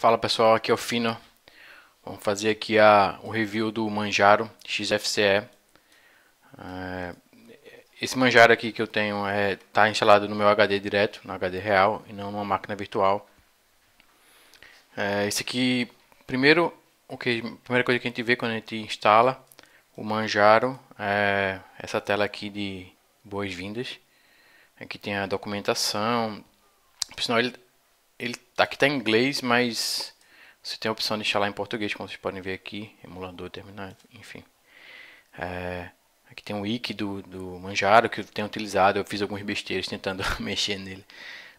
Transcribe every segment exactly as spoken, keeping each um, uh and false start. Fala pessoal, aqui é o Fino. Vamos fazer aqui a, o review do Manjaro X F C E. É, esse Manjaro aqui que eu tenho está é, instalado no meu H D direto, no H D real e não numa máquina virtual. É, esse aqui, primeiro, o que, a primeira coisa que a gente vê quando a gente instala o Manjaro é essa tela aqui de boas-vindas. Aqui tem a documentação. Por sinal, ele Ele aqui está em inglês, mas você tem a opção de instalar em português, como vocês podem ver aqui, emulador, terminal, enfim. É, aqui tem um wiki do, do Manjaro que eu tenho utilizado, eu fiz alguns besteiros tentando mexer nele.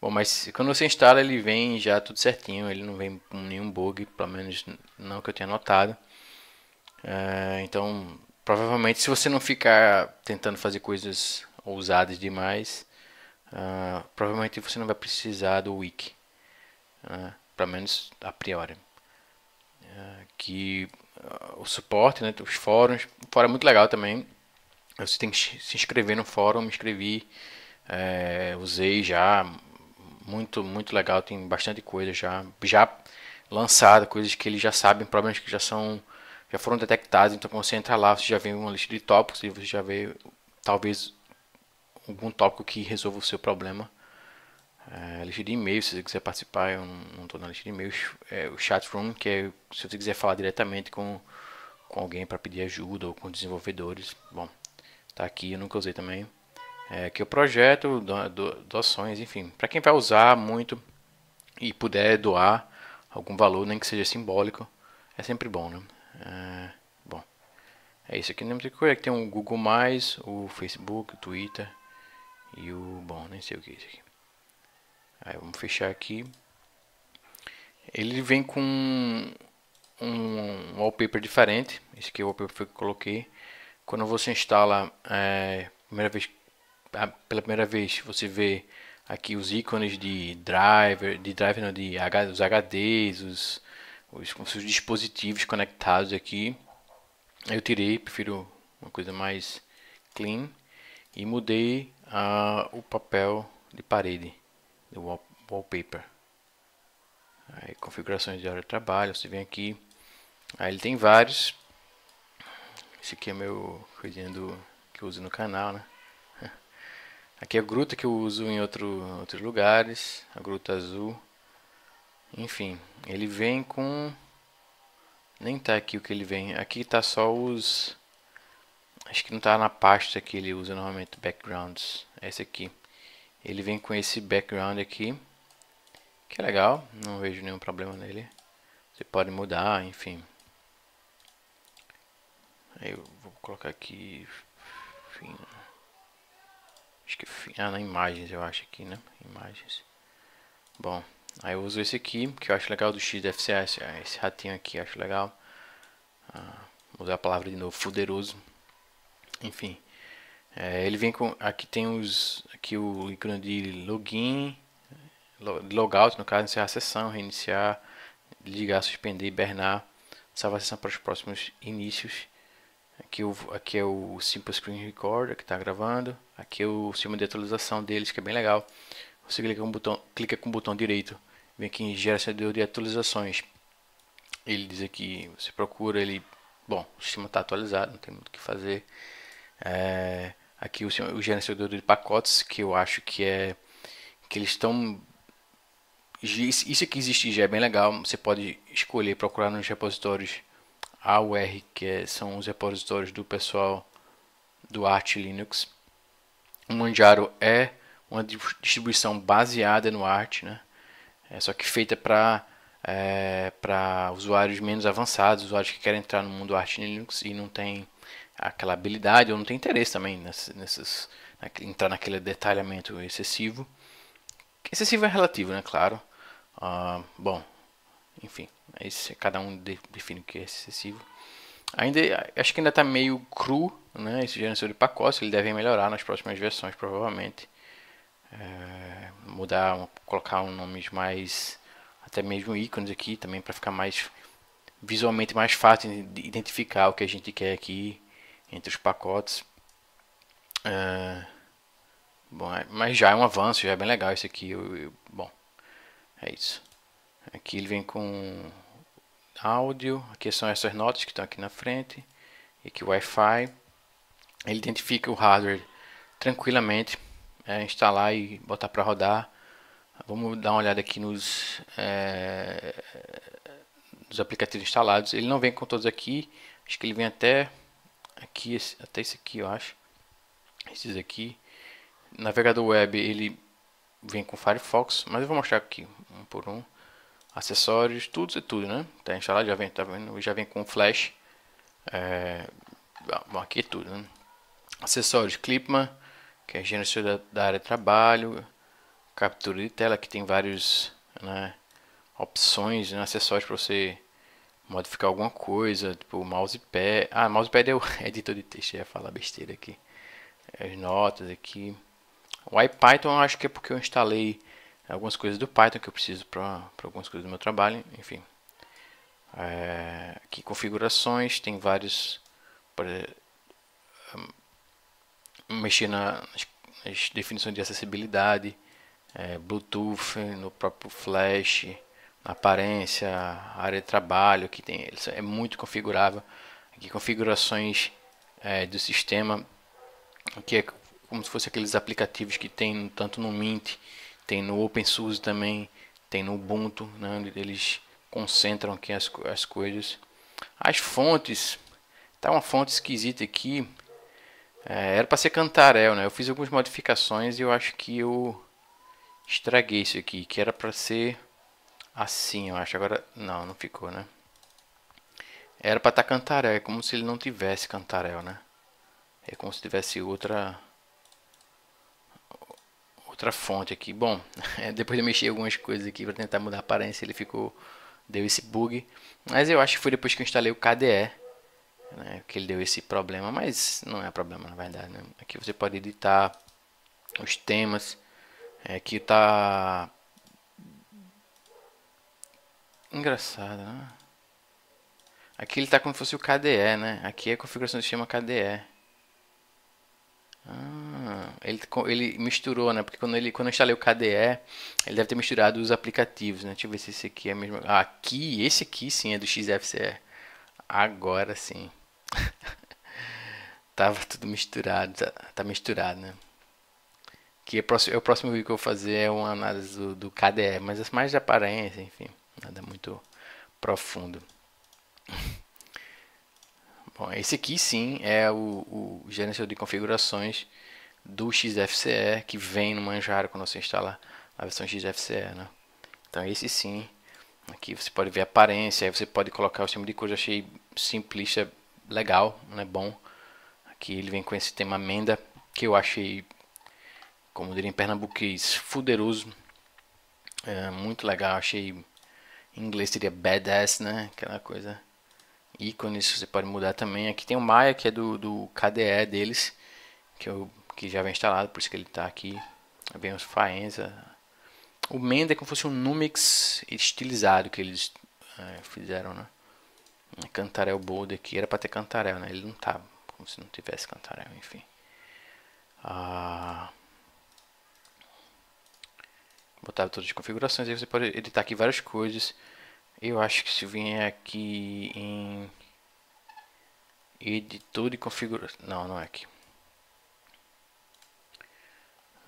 Bom, mas quando você instala ele vem já tudo certinho, ele não vem com nenhum bug, pelo menos não que eu tenha notado. É, então, provavelmente se você não ficar tentando fazer coisas ousadas demais, uh, provavelmente você não vai precisar do wiki. Uh, pelo menos a priori, uh, que uh, o suporte, né, os fóruns, o fórum é muito legal também. Você tem que se inscrever no fórum, me inscrevi, uh, usei já, muito muito legal, tem bastante coisa já já lançada, coisas que eles já sabem, problemas que já são já foram detectados. Então quando você entra lá, você já vê uma lista de tópicos e você já vê talvez algum tópico que resolva o seu problema. É, lista de e-mails, se você quiser participar, eu não estou na lista de e-mails. É, o chat room, que é se você quiser falar diretamente com, com alguém para pedir ajuda ou com desenvolvedores. Bom, tá aqui, eu nunca usei também. É, aqui é o projeto, do, do, doações, enfim. Para quem vai usar muito e puder doar algum valor, nem que seja simbólico, é sempre bom, né? É, bom, é isso aqui. Não tem coisa, tem o Google mais, o Facebook, o Twitter e o... Bom, nem sei o que é isso aqui. Aí vamos fechar aqui. Ele vem com um, um wallpaper diferente. Esse aqui é o wallpaper que eu coloquei. Quando você instala é, primeira vez, a, pela primeira vez, você vê aqui os ícones de driver, de driver não, de H, os H Ds, os, os, os dispositivos conectados aqui. Eu tirei, prefiro uma coisa mais clean e mudei a, o papel de parede. Do wallpaper. Aí, configurações de hora de trabalho, você vem aqui. Aí ele tem vários. Esse aqui é meu coisinha do que eu uso no canal, né? Aqui é a gruta que eu uso em outro, outros lugares, a gruta azul. Enfim, ele vem com... Nem tá aqui o que ele vem. Aqui tá só os... Acho que não tá na pasta que ele usa normalmente, backgrounds. É esse aqui. Ele vem com esse background aqui, que é legal, não vejo nenhum problema nele. Você pode mudar, enfim. Aí eu vou colocar aqui, enfim, acho que ah, na imagens eu acho aqui, né? Imagens. Bom, aí eu uso esse aqui, que eu acho legal do X F C E, esse ratinho aqui eu acho legal. Ah, vou usar a palavra de novo, fuderoso. Enfim. É, ele vem com, aqui tem os, aqui o ícone de login, logout, no caso, encerrar a sessão, reiniciar, ligar, suspender, hibernar, salvar a sessão para os próximos inícios. Aqui, o, aqui é o Simple Screen Recorder que está gravando, aqui é o sistema de atualização deles, que é bem legal. Você clica com o botão, clica com o botão direito, vem aqui em gerenciador de atualizações. Ele diz aqui, você procura ele, bom, o sistema está atualizado, não tem muito o que fazer. É, aqui o, o gerenciador de pacotes, que eu acho que é que eles estão, isso aqui existe já, é bem legal. Você pode escolher, procurar nos repositórios A U R, que é, são os repositórios do pessoal do Arch Linux. O Manjaro é uma distribuição baseada no Arch, né? É, só que feita para é, para usuários menos avançados, usuários que querem entrar no mundo Arch Linux e não tem aquela habilidade, ou não tem interesse também nessas, nessas, entrar naquele detalhamento excessivo. Excessivo é relativo, né? Claro. Uh, bom, enfim, esse, cada um de, define o que é excessivo. Ainda, acho que ainda está meio cru, né? Esse gerenciador de pacotes, ele deve melhorar nas próximas versões, provavelmente. É, mudar, colocar um nomes mais, até mesmo ícones aqui também, para ficar mais visualmente mais fácil de identificar o que a gente quer aqui entre os pacotes. Uh, bom, mas já é um avanço, já é bem legal isso aqui. Eu, eu, bom, é isso. Aqui ele vem com áudio, aqui são essas notas que estão aqui na frente, e aqui o Wi-Fi. Ele identifica o hardware tranquilamente, é, instalar e botar para rodar. Vamos dar uma olhada aqui nos, é, nos aplicativos instalados. Ele não vem com todos aqui, acho que ele vem até aqui, até esse aqui, eu acho. Esses aqui. Navegador web, ele vem com Firefox, mas eu vou mostrar aqui um por um. Acessórios, tudo e tudo, né? Tá instalado, já vem, tá vendo? Já vem com Flash. É, bom, aqui é tudo, né? Acessórios, Clipman, que é gerenciador da, da área de trabalho, captura de tela, que tem vários, né, opções, né, acessórios para você modificar alguma coisa, tipo mousepad. Ah, mousepad é o editor de texto, eu ia falar besteira aqui. As notas aqui. O IPython eu acho que é porque eu instalei algumas coisas do Python que eu preciso para algumas coisas do meu trabalho, enfim. É, aqui configurações, tem vários para um, mexer na, nas, nas definições de acessibilidade. É, Bluetooth, no próprio Flash, na aparência, área de trabalho, aqui tem, é muito configurável. Aqui configurações é, do sistema, que é como se fosse aqueles aplicativos que tem tanto no Mint, tem no OpenSUSE também, tem no Ubuntu, né, onde eles concentram aqui as, as coisas. As fontes, tá uma fonte esquisita aqui, é, era para ser Cantarell, né? Eu fiz algumas modificações e eu acho que eu estraguei isso aqui, que era para ser assim, eu acho. Agora não, não ficou, né? Era para estar Cantarell, é como se ele não tivesse Cantarell, né? É como se tivesse outra outra fonte aqui. Bom, depois eu mexi algumas coisas aqui para tentar mudar a aparência, ele ficou, deu esse bug, mas eu acho que foi depois que eu instalei o K D E, né, que ele deu esse problema, mas não é problema na verdade, né? Aqui você pode editar os temas. É que tá engraçado, né? Aqui ele tá como se fosse o K D E, né? Aqui é a configuração do sistema K D E. Ah, ele, ele misturou, né? Porque quando, ele, quando eu instalei o K D E, ele deve ter misturado os aplicativos, né? Deixa eu ver se esse aqui é mesmo. Ah, aqui, esse aqui sim é do X F C E. Agora sim. Tava tudo misturado, tá, tá misturado, né? Que é o próximo vídeo que eu vou fazer é uma análise do, do K D E, mas as mais de aparência, enfim, nada muito profundo. Bom, esse aqui sim é o, o gerenciador de configurações do X F C E, que vem no Manjaro quando você instala a versão X F C E, né? Então esse sim, aqui você pode ver a aparência, aí você pode colocar o sistema de cores, achei simplista, legal, né, bom. Aqui ele vem com esse tema Menda, que eu achei, como diria em pernambuquês, fuderoso, é, muito legal, achei, em inglês seria badass, né, aquela coisa, ícones, você pode mudar também. Aqui tem o Maya, que é do, do K D E deles, que, eu, que já vem instalado, por isso que ele está aqui, vem os Faenza, o Menda é como se fosse um Numix estilizado que eles é, fizeram, né, Cantarell Bold aqui, era para ter Cantarell, né, ele não tá, como se não tivesse Cantarell, enfim. Ah, botar todas as configurações, aí você pode editar aqui várias coisas. Eu acho que se vier aqui em editor de configuração, não, não é aqui.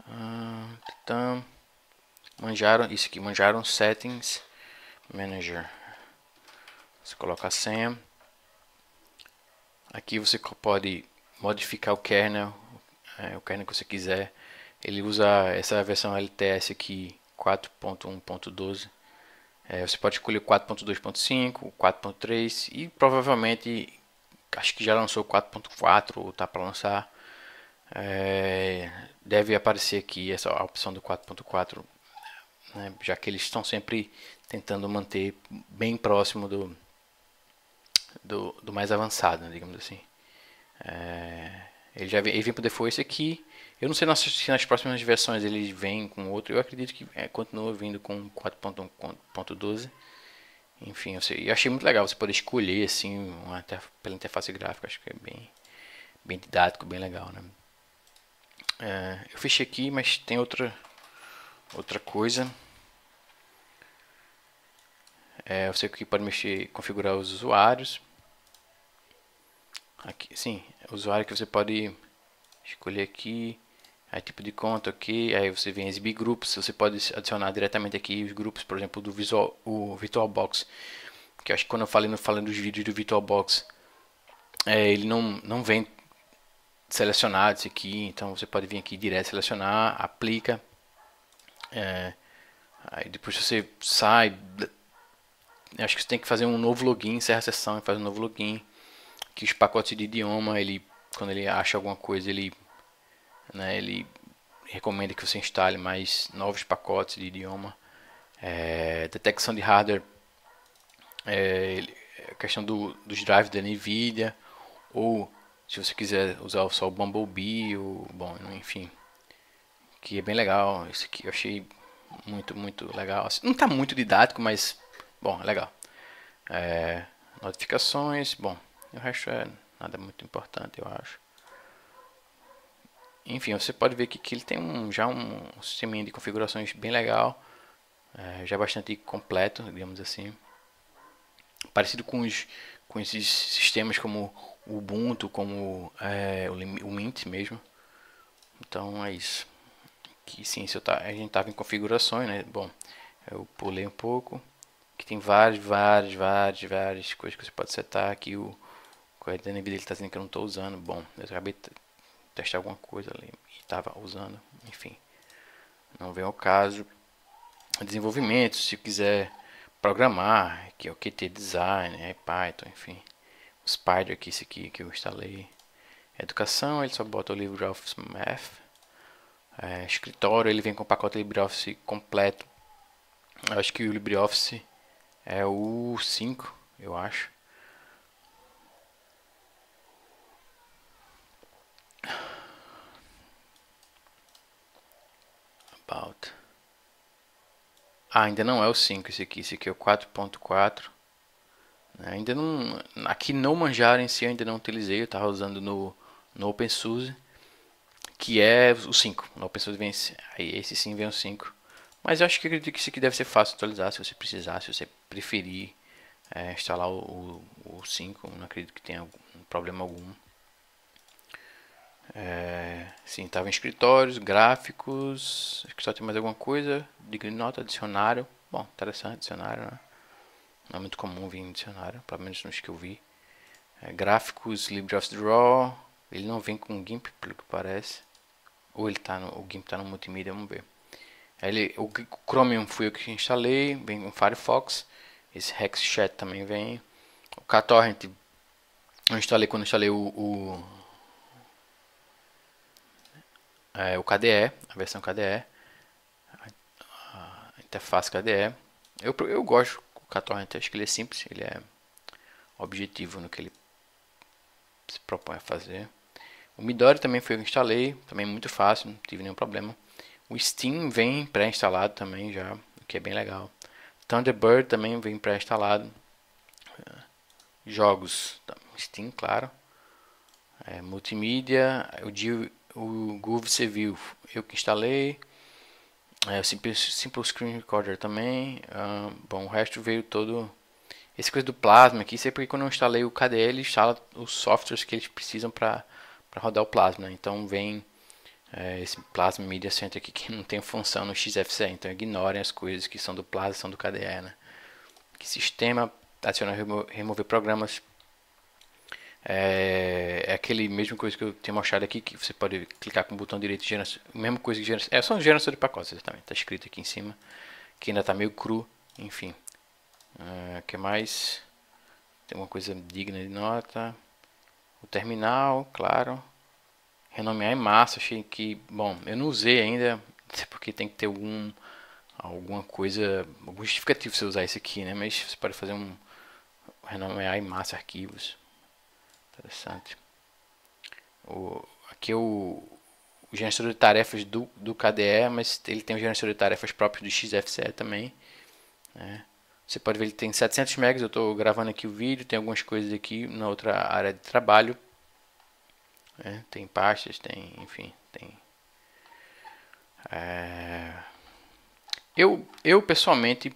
Ah, então, Manjaro, isso aqui, Manjaro Settings Manager. Você coloca a senha. Aqui você pode modificar o kernel, é, o kernel que você quiser. Ele usa essa versão L T S aqui, quatro ponto um ponto doze. É, você pode escolher quatro ponto dois ponto cinco, quatro ponto três e provavelmente, acho que já lançou quatro ponto quatro ou está para lançar. É, deve aparecer aqui essa opção do quatro ponto quatro, né, já que eles estão sempre tentando manter bem próximo do, do, do mais avançado, né, digamos assim. É, ele já vem, ele vem por default esse aqui. Eu não sei se nas próximas versões eles vêm com outro. Eu acredito que é, continua vindo com quatro ponto um ponto doze. Enfim, eu, sei, eu achei muito legal. Você pode escolher assim uma interfa pela interface gráfica. Acho que é bem, bem didático, bem legal, né? É, eu fechei aqui, mas tem outra outra coisa. É, você aqui pode mexer, configurar os usuários. Aqui, sim, o usuário que você pode escolher aqui. Aí tipo de conta aqui, aí você vem exibir grupos, você pode adicionar diretamente aqui os grupos, por exemplo, do visual, o VirtualBox. Que eu acho que quando eu falei, falando dos vídeos do VirtualBox, é, ele não, não vem selecionado isso aqui, então você pode vir aqui direto, selecionar, aplica. É, aí depois você sai, acho que você tem que fazer um novo login, encerra a sessão e faz um novo login. Que os pacotes de idioma, ele, quando ele acha alguma coisa, ele... Né, ele recomenda que você instale mais novos pacotes de idioma. É, detecção de hardware, é, a questão do, dos drives da NVIDIA, ou se você quiser usar só o Bumblebee, ou, bom, enfim, que é bem legal. Isso aqui eu achei muito, muito legal. Assim, não está muito didático, mas, bom, é legal. É, notificações, bom, o resto é nada muito importante, eu acho. Enfim, você pode ver que, que ele tem um, já um, um sisteminha de configurações bem legal, é, já bastante completo, digamos assim. Parecido com, os, com esses sistemas como o Ubuntu, como é, o Mint mesmo. Então é isso. Aqui, sim, se eu tá, a gente estava em configurações, né? Bom, eu pulei um pouco. Aqui tem várias, várias, várias, várias coisas que você pode setar. Aqui o código da NVIDIA está dizendo que eu não estou usando. Bom, eu acabei... testar alguma coisa ali e estava usando, enfim, não vem ao caso. Desenvolvimento, se quiser programar, que é o Q T Design, é Python, enfim, o Spyder, que esse aqui que eu instalei. Educação, ele só bota o LibreOffice Math. É, escritório, ele vem com o pacote LibreOffice completo. Eu acho que o LibreOffice é o cinco, eu acho. About. Ah, ainda não é o cinco esse aqui, esse aqui é o quatro ponto quatro. Ainda não, aqui no Manjaro em si eu ainda não utilizei, eu estava usando no, no OpenSUSE, que é o cinco. No OpenSUSE vem esse, aí esse sim vem o cinco. Mas eu acho que eu acredito que isso aqui deve ser fácil de atualizar, se você precisar, se você preferir é, instalar o, o, o cinco, não acredito que tenha algum, problema algum. É, sim, estava em escritórios, gráficos, acho que só tem mais alguma coisa, de nota, dicionário, bom, interessante, dicionário, né? Não é muito comum vir em dicionário, pelo menos nos que eu vi. É, gráficos, LibreOffice Draw, ele não vem com GIMP, pelo que parece, ou ele tá no, o GIMP está no multimídia, vamos ver. Ele, o Chromium fui eu que instalei, vem com Firefox, esse Hexchat também vem, o KTorrent eu instalei quando eu instalei o... o É, o K D E, a versão K D E, a interface K D E. Eu, eu gosto do KTorrent, acho que ele é simples, ele é objetivo no que ele se propõe a fazer. O Midori também foi eu que instalei, também muito fácil, não tive nenhum problema. O Steam vem pré-instalado também já, o que é bem legal. Thunderbird também vem pré-instalado. Jogos, Steam, claro. É, multimídia, o G I M P. O Groove você viu, eu que instalei. É, o Simple, Simple Screen Recorder também. Ah, bom, o resto veio todo. Essa coisa do Plasma aqui, sempre que quando eu instalei o K D E, ele instala os softwares que eles precisam para rodar o Plasma. Então vem é, esse Plasma Media Center aqui que não tem função no X F C E. Então ignorem as coisas que são do Plasma, são do K D E. Né? Que sistema, adicionar, remo, remover programas. É, é aquele mesmo coisa que eu tenho mostrado aqui, que você pode clicar com o botão direito e geração, mesma coisa que geração, é só um geração de pacotes, exatamente, está escrito aqui em cima, que ainda está meio cru, enfim. O uh, que mais? Tem uma coisa digna de nota. O terminal, claro. Renomear em massa, achei que, bom, eu não usei ainda, porque tem que ter algum, alguma coisa, algum justificativo você usar isso aqui, né? Mas você pode fazer um renomear em massa arquivos. Interessante. O, aqui é o, o gerenciador de tarefas do, do K D E, mas ele tem um gerenciador de tarefas próprio do X F C E também. Né? Você pode ver que ele tem setecentos megas, eu estou gravando aqui o vídeo, tem algumas coisas aqui na outra área de trabalho. Né? Tem pastas, tem, enfim, tem... É... Eu, eu, pessoalmente,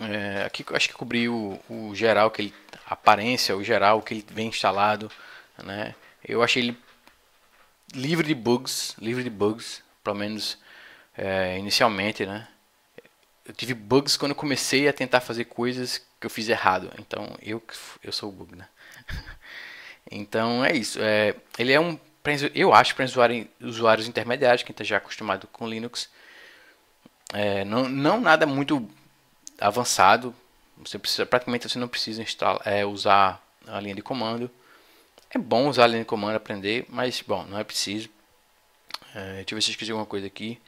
É, aqui eu acho que cobri o, o geral, que ele, a aparência, o geral que ele vem instalado, né? Eu achei ele livre de bugs, livre de bugs, pelo menos é, inicialmente, né? Eu tive bugs quando eu comecei a tentar fazer coisas que eu fiz errado, então eu, eu sou o bug, né? Então é isso, é, ele é um, eu acho, para usuário, usuários intermediários, quem está já acostumado com Linux, é, não, não nada muito avançado, você precisa, praticamente você não precisa instalar, é, usar a linha de comando. É bom usar a linha de comando, aprender, mas bom, não é preciso. É, deixa eu ver se eu esqueci alguma coisa aqui.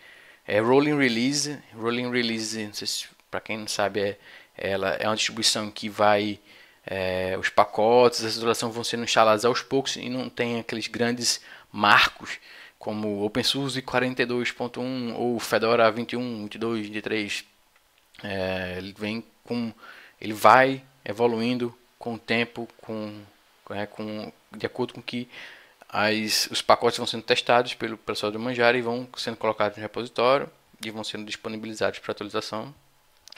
É rolling release, rolling release, não sei se, para quem não sabe, é, ela é uma distribuição que vai, é, os pacotes, a instalação vão sendo instalados aos poucos e não tem aqueles grandes marcos como OpenSUSE quarenta e dois ponto um ou Fedora vinte e um, vinte e dois, vinte e três. É, ele vem com, ele vai evoluindo com o tempo, com, é, com de acordo com que as, os pacotes vão sendo testados pelo pessoal do Manjaro e vão sendo colocados no repositório e vão sendo disponibilizados para atualização.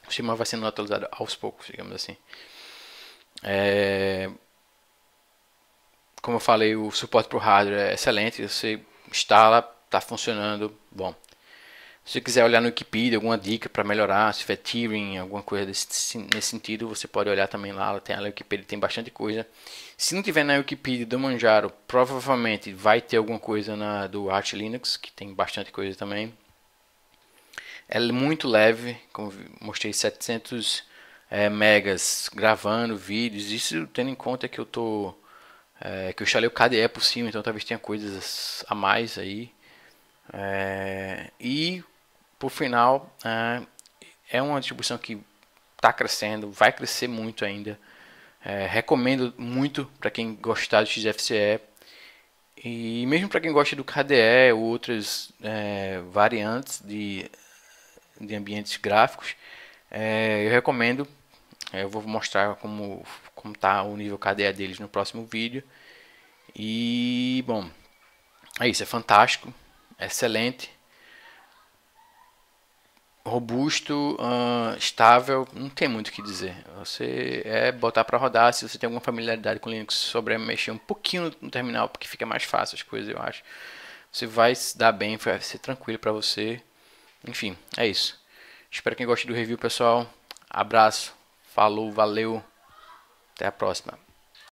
O sistema vai sendo atualizado aos poucos, digamos assim. É, como eu falei, o suporte para o hardware é excelente. Você instala, está funcionando, bom. Se você quiser olhar no Wikipedia alguma dica para melhorar, se tiver tiering, alguma coisa desse, nesse sentido, você pode olhar também lá. Tem a Wikipedia, tem bastante coisa. Se não tiver na Wikipedia do Manjaro, provavelmente vai ter alguma coisa na do Arch Linux, que tem bastante coisa também. É muito leve, como mostrei, setecentos é, megas gravando vídeos. Isso tendo em conta que eu tô é, que eu instalei o K D E por cima, então talvez tenha coisas a mais aí. É, e por final, é uma distribuição que está crescendo, vai crescer muito ainda. É, recomendo muito para quem gostar do X F C E e mesmo para quem gosta do K D E ou outras é, variantes de, de ambientes gráficos. É, eu recomendo. Eu vou mostrar como como está o nível K D E deles no próximo vídeo. E bom, é isso, é fantástico, excelente, robusto, uh, estável, não tem muito o que dizer. Você é botar para rodar. Se você tem alguma familiaridade com Linux, sobre mexer um pouquinho no terminal, porque fica mais fácil as coisas, eu acho. Você vai se dar bem, vai ser tranquilo para você. Enfim, é isso. Espero que quem goste do review, pessoal. Abraço, falou, valeu, até a próxima.